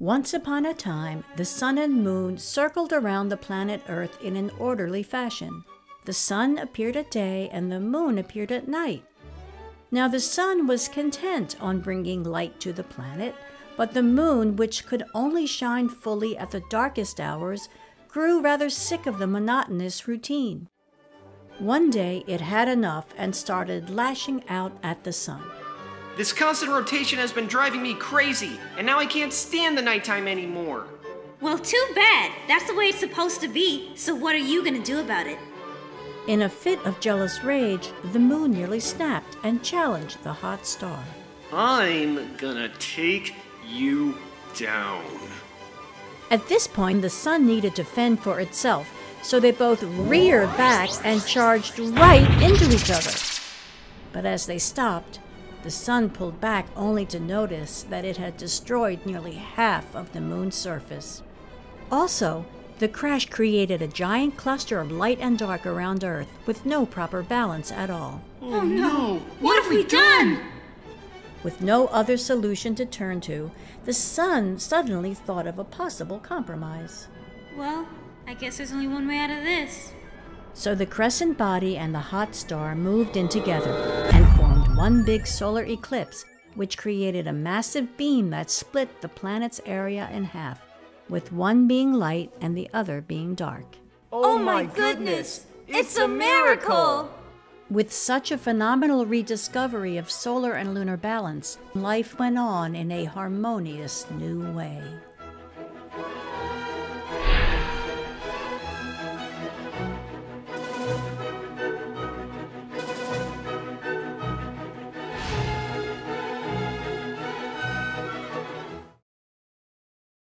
Once upon a time, the sun and moon circled around the planet Earth in an orderly fashion. The sun appeared at day and the moon appeared at night. Now the sun was intent on bringing light to the planet, but the moon, which could only shine fully at the darkest hours, grew rather sick of the monotonous routine. One day it had enough and started lashing out at the sun. This constant rotation has been driving me crazy, and now I can't stand the nighttime anymore. Well, too bad. That's the way it's supposed to be, so what are you gonna do about it? In a fit of jealous rage, the moon nearly snapped and challenged the hot star. I'm gonna take you down. At this point, the sun needed to fend for itself, so they both reared back and charged right into each other. But as they stopped, the sun pulled back only to notice that it had destroyed nearly half of the moon's surface. Also, the crash created a giant cluster of light and dark around Earth with no proper balance at all. Oh no! What have we done? With no other solution to turn to, the sun suddenly thought of a possible compromise. Well, I guess there's only one way out of this. So the crescent body and the hot star moved in together and one big solar eclipse, which created a massive beam that split the planet's area in half, with one being light and the other being dark. Oh my goodness! It's a miracle! With such a phenomenal rediscovery of solar and lunar balance, life went on in a harmonious new way.